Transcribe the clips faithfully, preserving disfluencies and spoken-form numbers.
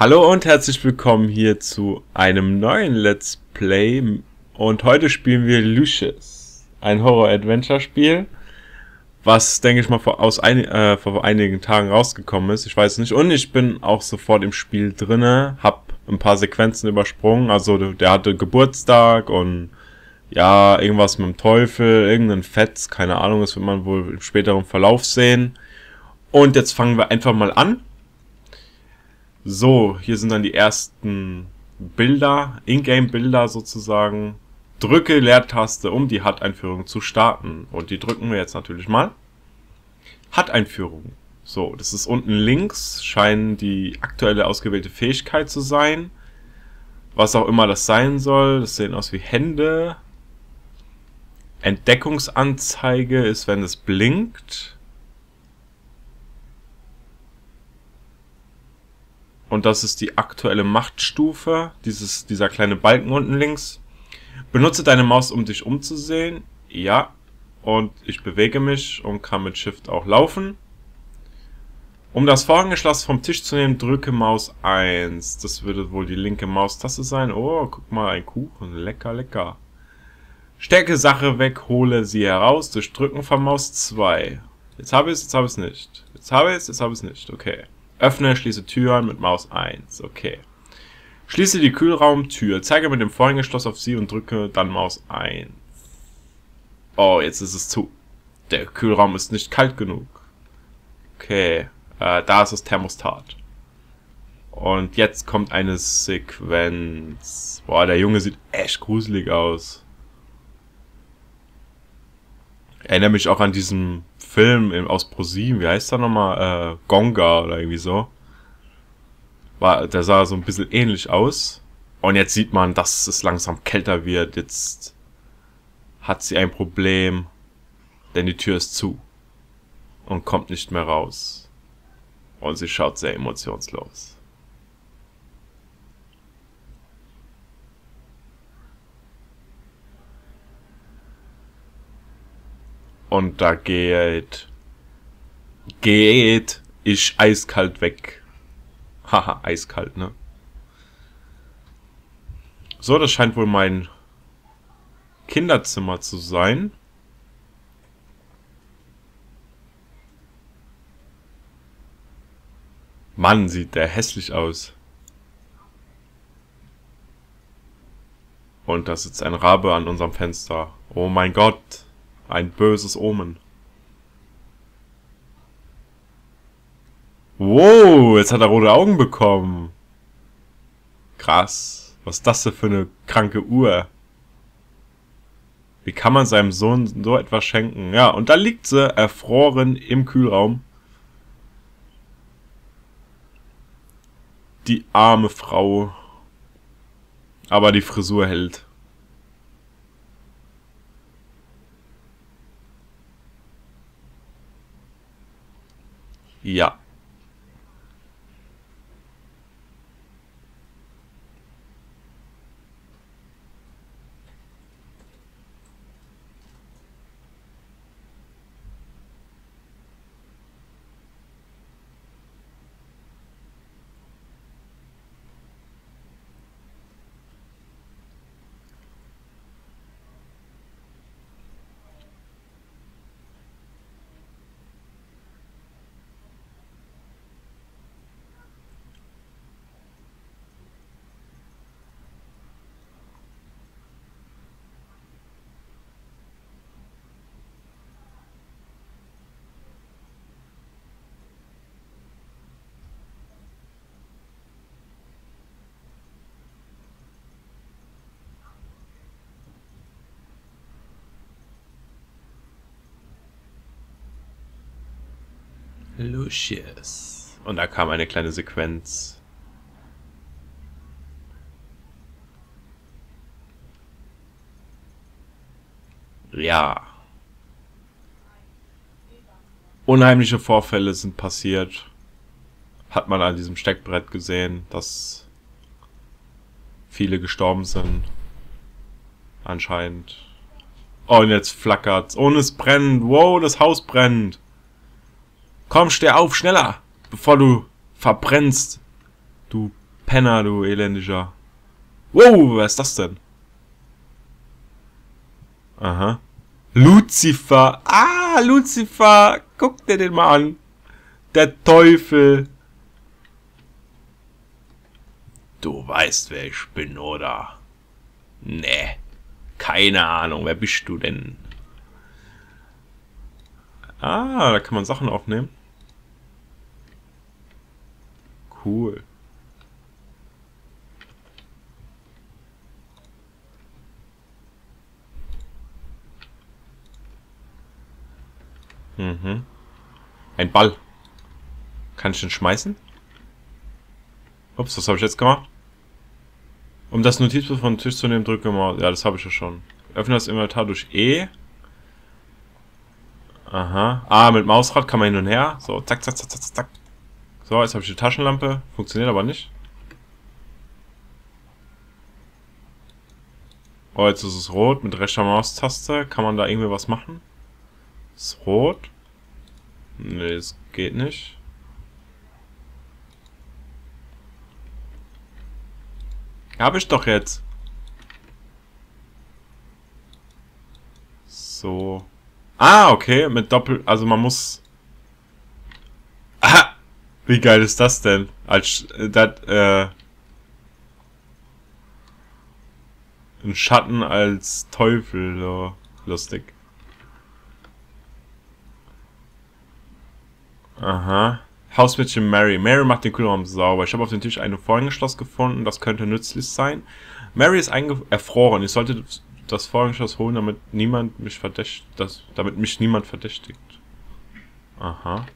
Hallo und herzlich willkommen hier zu einem neuen Let's Play und heute spielen wir Lucius, ein Horror-Adventure-Spiel, was denke ich mal vor, aus ein, äh, vor einigen Tagen rausgekommen ist, ich weiß nicht, und ich bin auch sofort im Spiel drinne, hab ein paar Sequenzen übersprungen, also der hatte Geburtstag und ja, irgendwas mit dem Teufel, irgendein Fetz, keine Ahnung, das wird man wohl im späteren Verlauf sehen und jetzt fangen wir einfach mal an. So, hier sind dann die ersten Bilder, Ingame-Bilder sozusagen. Drücke Leertaste, um die H U D-Einführung zu starten. Und die drücken wir jetzt natürlich mal. H U D-Einführung. So, das ist unten links, scheinen die aktuelle ausgewählte Fähigkeit zu sein. Was auch immer das sein soll, das sehen aus wie Hände. Entdeckungsanzeige ist, wenn es blinkt. Und das ist die aktuelle Machtstufe, dieses, dieser kleine Balken unten links. Benutze deine Maus, um dich umzusehen. Ja, und ich bewege mich und kann mit Shift auch laufen. Um das Vorhängeschloss vom Tisch zu nehmen, drücke Maus eins. Das würde wohl die linke Maustaste sein. Oh, guck mal, ein Kuchen. Lecker, lecker. Stecke Sache weg, hole sie heraus. Durch Drücken von Maus zwei. Jetzt habe ich es, jetzt habe ich es nicht. Jetzt habe ich es, jetzt habe ich es nicht. Okay. Öffne, schließe Türen mit Maus eins. Okay. Schließe die Kühlraumtür. Zeige mit dem Vorhängeschloss auf sie und drücke dann Maus eins. Oh, jetzt ist es zu. Der Kühlraum ist nicht kalt genug. Okay. Äh, da ist das Thermostat. Und jetzt kommt eine Sequenz. Boah, der Junge sieht echt gruselig aus. Ich erinnere mich auch an diesen Film aus ProSieben, wie heißt der nochmal? Äh, Gonga oder irgendwie so. War, der sah so ein bisschen ähnlich aus. Und jetzt sieht man, dass es langsam kälter wird. Jetzt hat sie ein Problem, denn die Tür ist zu und kommt nicht mehr raus. Und sie schaut sehr emotionslos. Und da geht, geht ich eiskalt weg. Haha, eiskalt, ne? So, das scheint wohl mein Kinderzimmer zu sein. Mann, sieht der hässlich aus. Und da sitzt ein Rabe an unserem Fenster. Oh mein Gott. Ein böses Omen. Wow, jetzt hat er rote Augen bekommen. Krass. Was ist das denn für eine kranke Uhr? Wie kann man seinem Sohn so etwas schenken? Ja, und da liegt sie, erfroren im Kühlraum. Die arme Frau. Aber die Frisur hält. Ja. Lucius. Und da kam eine kleine Sequenz. Ja. Unheimliche Vorfälle sind passiert. Hat man an diesem Steckbrett gesehen, dass viele gestorben sind. Anscheinend. Oh, und jetzt flackert's. Und es brennt. Wow, das Haus brennt. Komm, steh auf, schneller, bevor du verbrennst, du Penner, du elendischer. Wow, wer ist das denn? Aha. Luzifer. Ah, Luzifer. Guck dir den mal an. Der Teufel. Du weißt, wer ich bin, oder? Nee. Keine Ahnung. Wer bist du denn? Ah, da kann man Sachen aufnehmen. Cool. Mhm. Ein Ball. Kann ich den schmeißen? Ups, was habe ich jetzt gemacht? Um das Notizbuch von den Tisch zu nehmen, drücke mal. Ja, das habe ich ja schon. Öffne das Inventar durch E. Aha. Ah, mit Mausrad kann man hin und her. So, zack, zack, zack, zack, zack. So, jetzt habe ich die Taschenlampe. Funktioniert aber nicht. Oh, jetzt ist es rot. Mit rechter Maustaste kann man da irgendwie was machen. Ist rot. Nee, das geht nicht. Hab ich doch jetzt. So. Ah, okay. Mit Doppel... Also man muss... Aha! Wie geil ist das denn? Als... Das, äh... Ein Schatten als Teufel. So. Lustig. Aha. Hausmädchen Mary. Mary macht den Kühlraum sauber. Ich habe auf dem Tisch ein Vorhängeschloss gefunden. Das könnte nützlich sein. Mary ist erfroren. Ich sollte das Vorhängeschloss holen, damit niemand mich verdächtigt. Das, damit mich niemand verdächtigt. Aha.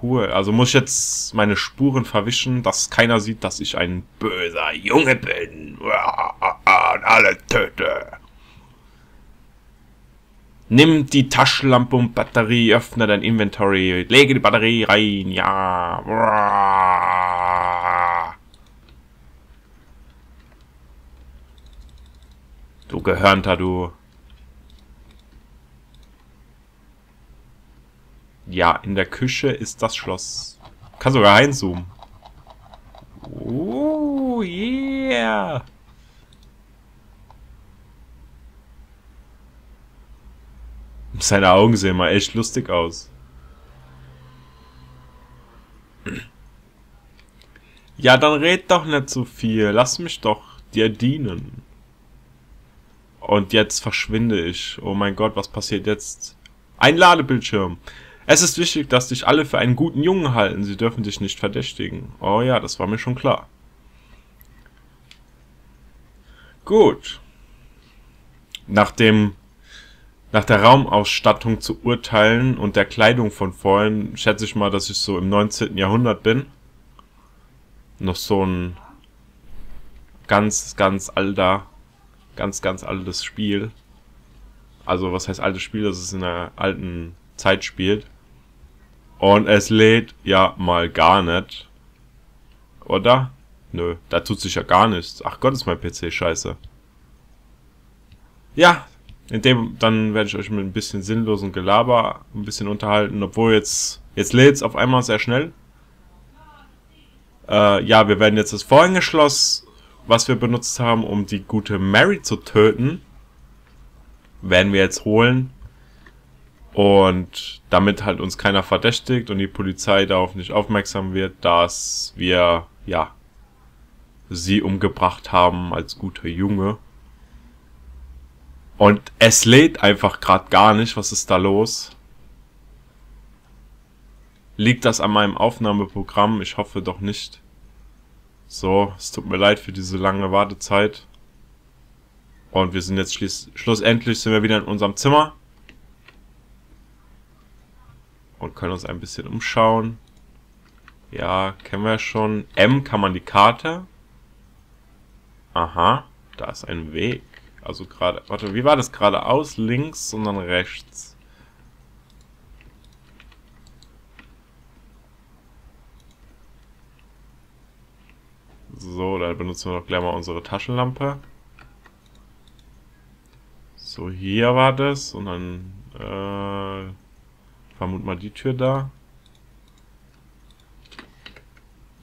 Cool. Also muss ich jetzt meine Spuren verwischen, dass keiner sieht, dass ich ein böser Junge bin. Und alle töte. Nimm die Taschenlampe und Batterie, öffne dein Inventory, lege die Batterie rein, ja. Du Gehörnter, du. Ja, in der Küche ist das Schloss. Kann sogar reinzoomen. Oh, yeah. Seine Augen sehen mal echt lustig aus. Ja, dann red doch nicht so viel. Lass mich doch dir dienen. Und jetzt verschwinde ich. Oh mein Gott, was passiert jetzt? Ein Ladebildschirm. Es ist wichtig, dass dich alle für einen guten Jungen halten. Sie dürfen dich nicht verdächtigen. Oh ja, das war mir schon klar. Gut. Nach dem... Nach der Raumausstattung zu urteilen und der Kleidung von vorhin, schätze ich mal, dass ich so im neunzehnten Jahrhundert bin. Noch so ein ganz, ganz alter, ganz, ganz altes Spiel. Also was heißt altes Spiel, dass es in der alten Zeit spielt. Und es lädt ja mal gar nicht. Oder? Nö, da tut sich ja gar nichts. Ach Gott, ist mein P C scheiße. Ja. In dem, dann werde ich euch mit ein bisschen sinnlosen Gelaber ein bisschen unterhalten, obwohl jetzt, jetzt lädt's auf einmal sehr schnell. Äh, ja, wir werden jetzt das Vorhängeschloss, was wir benutzt haben, um die gute Mary zu töten, werden wir jetzt holen. Und damit halt uns keiner verdächtigt und die Polizei darauf nicht aufmerksam wird, dass wir, ja, sie umgebracht haben als guter Junge. Und es lädt einfach gerade gar nicht. Was ist da los? Liegt das an meinem Aufnahmeprogramm? Ich hoffe doch nicht. So, es tut mir leid für diese lange Wartezeit. Und wir sind jetzt schluss schlussendlich sind wir wieder in unserem Zimmer. Und können uns ein bisschen umschauen. Ja, kennen wir schon. M kann man die Karte. Aha, da ist ein Weg. Also gerade, warte, wie war das? Geradeaus, links und dann rechts. So, dann benutzen wir doch gleich mal unsere Taschenlampe. So, hier war das und dann äh, vermute mal die Tür da.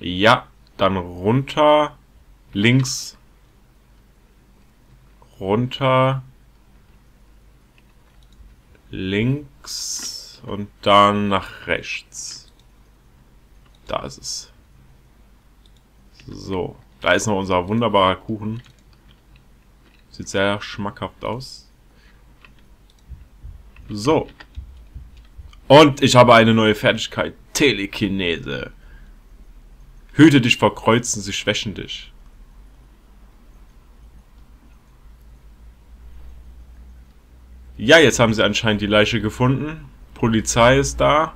Ja, dann runter. Links. Runter. Links. Und dann nach rechts. Da ist es. So, da ist noch unser wunderbarer Kuchen. Sieht sehr schmackhaft aus. So. Und ich habe eine neue Fertigkeit. Telekinese. Hüte dich vor Kreuzen, sie schwächen dich. Ja, jetzt haben sie anscheinend die Leiche gefunden. Polizei ist da.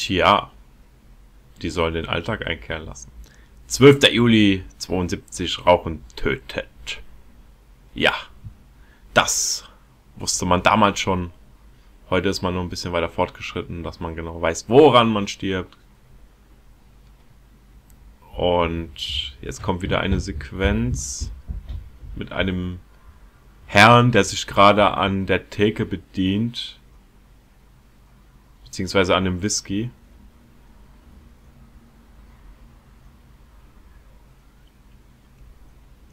Tja, die sollen den Alltag einkehren lassen. zwölfter Juli zweiundsiebzig, Rauchen tötet. Ja, das wusste man damals schon. Heute ist man nur ein bisschen weiter fortgeschritten, dass man genau weiß, woran man stirbt. Und jetzt kommt wieder eine Sequenz mit einem Herrn, der sich gerade an der Theke bedient. Beziehungsweise an dem Whisky.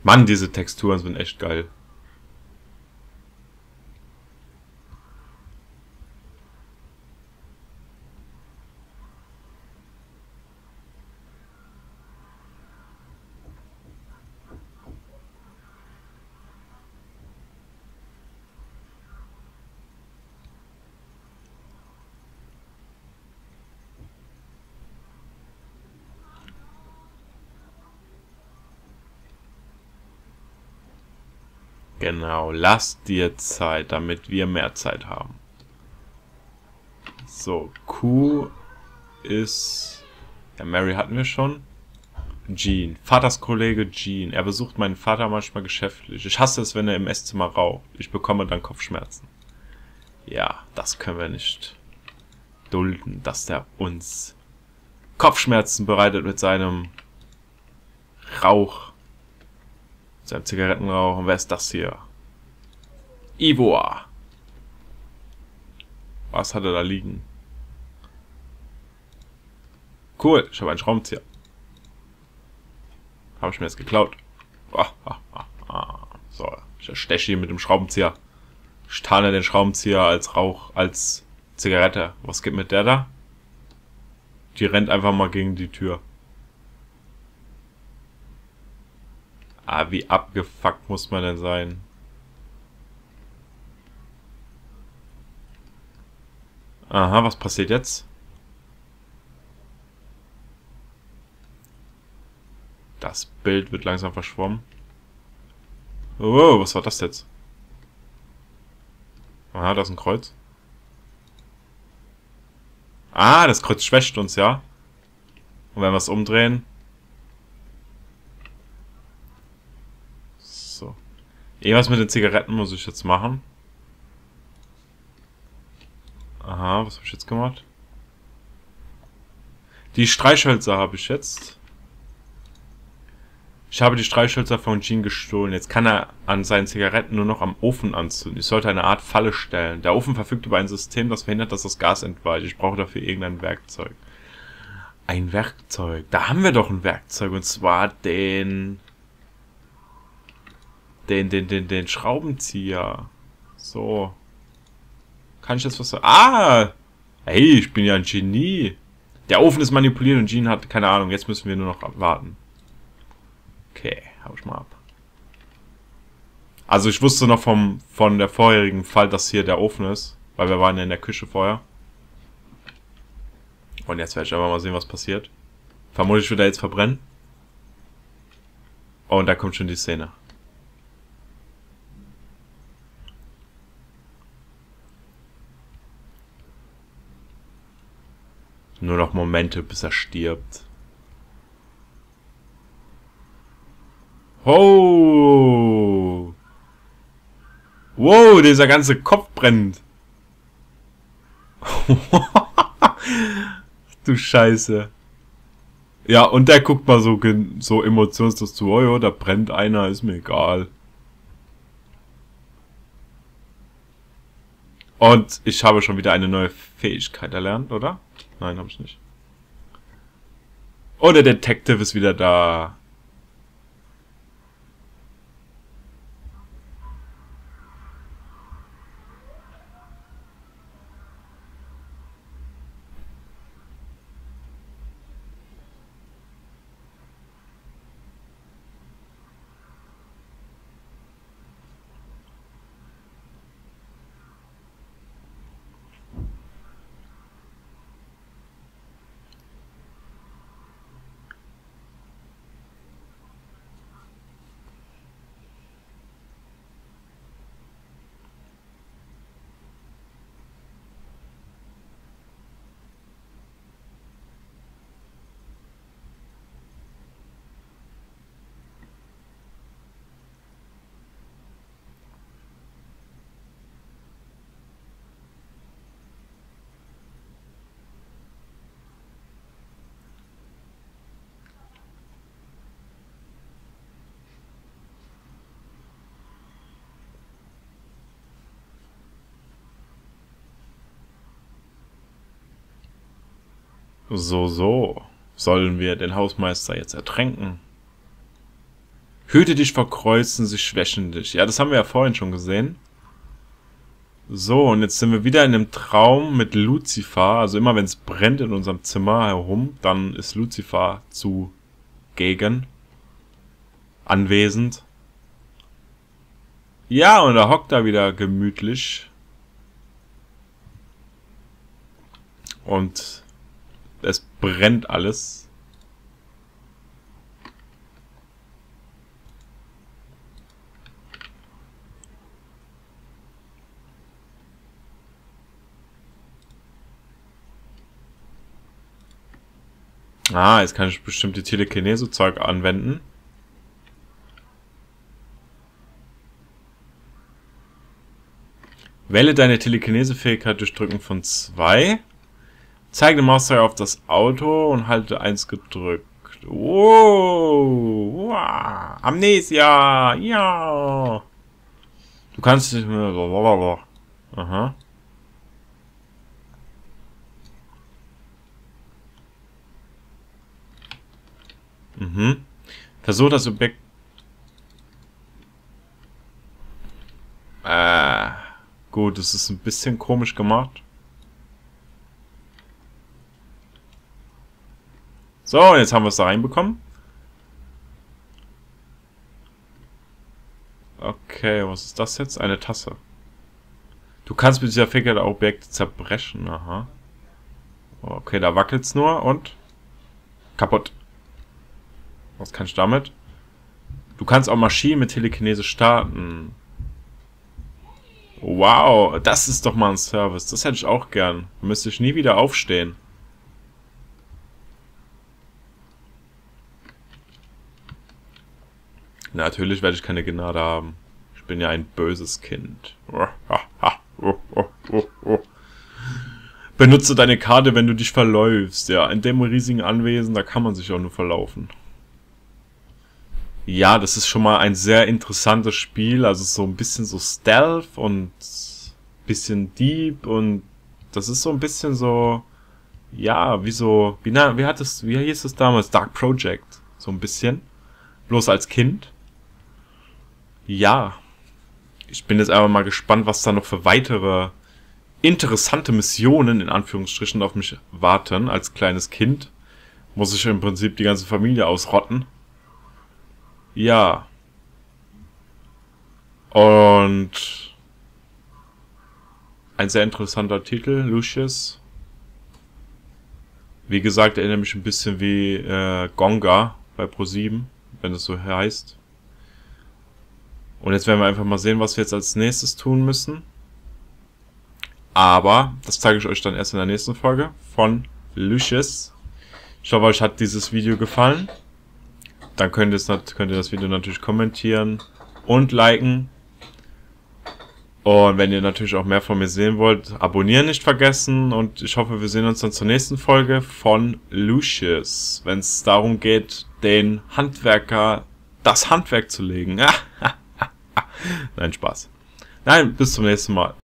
Mann, diese Texturen sind echt geil. Genau, lass dir Zeit, damit wir mehr Zeit haben. So, Q ist... Ja, Mary hatten wir schon. Jean, Vaters Kollege Jean. Er besucht meinen Vater manchmal geschäftlich. Ich hasse es, wenn er im Esszimmer raucht. Ich bekomme dann Kopfschmerzen. Ja, das können wir nicht dulden, dass der uns Kopfschmerzen bereitet mit seinem Rauch. Sein Zigarettenrauch. Und wer ist das hier? Ivor. Was hat er da liegen? Cool, ich habe einen Schraubenzieher. Habe ich mir jetzt geklaut. Ah, ah, ah, ah. So, ich ersteche ihn mit dem Schraubenzieher. Ich tarne den Schraubenzieher als Rauch, als Zigarette. Was geht mit der da? Die rennt einfach mal gegen die Tür. Ah, wie abgefuckt muss man denn sein? Aha, was passiert jetzt? Das Bild wird langsam verschwommen. Oh, was war das jetzt? Aha, da ist ein Kreuz. Ah, das Kreuz schwächt uns, ja? Und wenn wir es umdrehen... Irgendwas mit den Zigaretten muss ich jetzt machen. Aha, was habe ich jetzt gemacht? Die Streichhölzer habe ich jetzt. Ich habe die Streichhölzer von Jean gestohlen. Jetzt kann er an seinen Zigaretten nur noch am Ofen anzünden. Ich sollte eine Art Falle stellen. Der Ofen verfügt über ein System, das verhindert, dass das Gas entweicht. Ich brauche dafür irgendein Werkzeug. Ein Werkzeug. Da haben wir doch ein Werkzeug. Und zwar den... Den, den, den, den Schraubenzieher. So. Kann ich das was... Ah! Hey, ich bin ja ein Genie. Der Ofen ist manipuliert und Jean hat keine Ahnung. Jetzt müssen wir nur noch warten. Okay, hau ich mal ab. Also ich wusste noch vom von der vorherigen Fall, dass hier der Ofen ist. Weil wir waren ja in der Küche vorher. Und jetzt werde ich aber mal sehen, was passiert. Vermutlich wird er jetzt verbrennen. Oh, und da kommt schon die Szene. Nur noch Momente, bis er stirbt. Oh! Wow, dieser ganze Kopf brennt. Du Scheiße. Ja, und der guckt mal so, so emotionslos zu. Oh ja, da brennt einer, ist mir egal. Und ich habe schon wieder eine neue Fähigkeit erlernt, oder? Nein, habe ich nicht. Oh, der Detective ist wieder da. So, so. Sollen wir den Hausmeister jetzt ertränken? Hüte dich vor Kreuzen, sie schwächen dich. Ja, das haben wir ja vorhin schon gesehen. So, und jetzt sind wir wieder in einem Traum mit Luzifer. Also immer wenn es brennt in unserem Zimmer herum, dann ist Luzifer zugegen. Anwesend. Ja, und da hockt er wieder gemütlich. Und... es brennt alles. Ah, jetzt kann ich bestimmt die Telekinese-Zeug anwenden. Wähle deine Telekinese-Fähigkeit durch Drücken von zwei. Zeige den Mauszeiger auf das Auto und halte eins gedrückt. Wow, wow. Amnesia! Ja! Du kannst nicht mehr... Blablabla. Aha. Mhm. Versuch das Objekt... Äh. Gut, das ist ein bisschen komisch gemacht. So, jetzt haben wir es da reinbekommen. Okay, was ist das jetzt? Eine Tasse. Du kannst mit dieser Fähigkeit Objekte zerbrechen, aha. Okay, da wackelt's nur und... kaputt. Was kann ich damit? Du kannst auch Maschinen mit Telekinese starten. Wow, das ist doch mal ein Service. Das hätte ich auch gern. Da müsste ich nie wieder aufstehen. Natürlich werde ich keine Gnade haben. Ich bin ja ein böses Kind. Benutze deine Karte, wenn du dich verläufst. Ja, in dem riesigen Anwesen, da kann man sich auch nur verlaufen. Ja, das ist schon mal ein sehr interessantes Spiel. Also so ein bisschen so Stealth und bisschen Dieb und das ist so ein bisschen so... ja, wie so, wie, na, wie, hat es, wie hieß es damals? Dark Project, so ein bisschen. Bloß als Kind. Ja. Ich bin jetzt einfach mal gespannt, was da noch für weitere interessante Missionen, in Anführungsstrichen, auf mich warten. Als kleines Kind muss ich im Prinzip die ganze Familie ausrotten. Ja. Und ein sehr interessanter Titel, Lucius. Wie gesagt, erinnert mich ein bisschen wie äh, Gonga bei Pro sieben, wenn es so heißt. Und jetzt werden wir einfach mal sehen, was wir jetzt als nächstes tun müssen. Aber das zeige ich euch dann erst in der nächsten Folge von Lucius. Ich hoffe, euch hat dieses Video gefallen. Dann könnt ihr, könnt ihr das Video natürlich kommentieren und liken. Und wenn ihr natürlich auch mehr von mir sehen wollt, abonnieren nicht vergessen. Und ich hoffe, wir sehen uns dann zur nächsten Folge von Lucius, wenn es darum geht, den Handwerker das Handwerk zu legen. Nein, Spaß. Nein, bis zum nächsten Mal.